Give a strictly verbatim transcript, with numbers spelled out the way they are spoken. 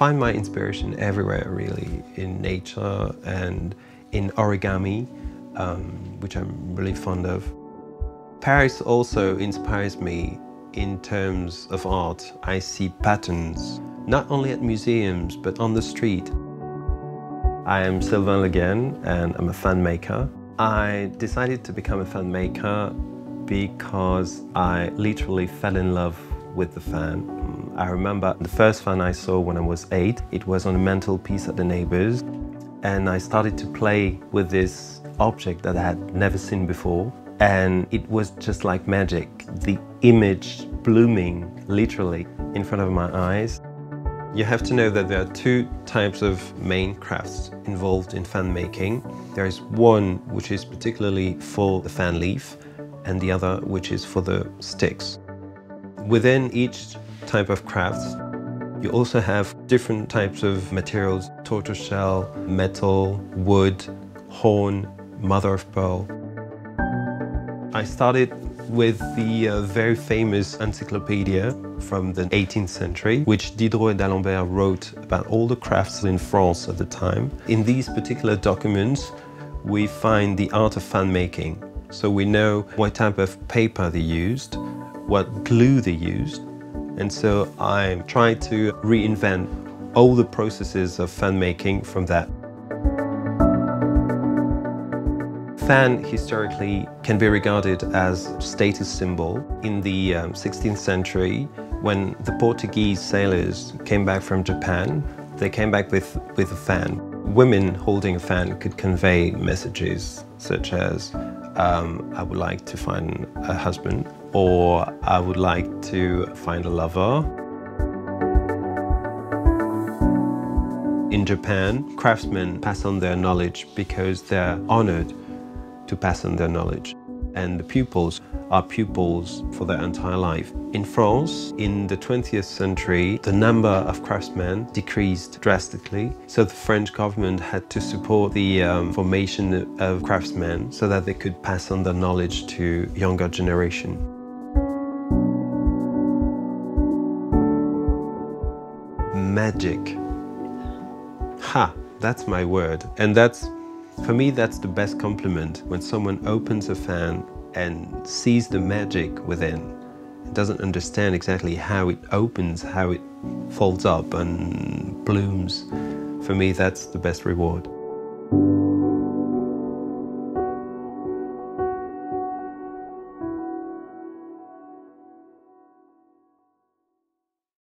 find my inspiration everywhere, really, in nature and in origami, um, which I'm really fond of. Paris also inspires me in terms of art. I see patterns, not only at museums, but on the street. I am Sylvain Le Guen and I'm a fan maker. I decided to become a fan maker because I literally fell in love with the fan. I remember the first fan I saw when I was eight. It was on a mantelpiece at the neighbor's, and I started to play with this object that I had never seen before, and it was just like magic. The image blooming literally in front of my eyes. You have to know that there are two types of main crafts involved in fan making. There is one which is particularly for the fan leaf, and the other which is for the sticks. Within each type of crafts, you also have different types of materials: tortoiseshell, metal, wood, horn, mother of pearl. I started with the uh, very famous encyclopedia from the eighteenth century, which Diderot and d'Alembert wrote about all the crafts in France at the time. In these particular documents, we find the art of fan making. So we know what type of paper they used, what glue they used, and so I tried to reinvent all the processes of fan making from that. Fan historically can be regarded as status symbol. In the um, sixteenth century, when the Portuguese sailors came back from Japan, they came back with, with a fan. Women holding a fan could convey messages such as, Um, I would like to find a husband, or I would like to find a lover. In Japan, craftsmen pass on their knowledge because they're honored to pass on their knowledge, and the pupils are pupils for their entire life. In France, in the twentieth century, the number of craftsmen decreased drastically, so the French government had to support the um, formation of craftsmen so that they could pass on the knowledge to younger generation. Magic. Ha! That's my word. And that's, for me, that's the best compliment, when someone opens a fan and sees the magic within. Doesn't understand exactly how it opens, how it folds up and blooms. For me, that's the best reward.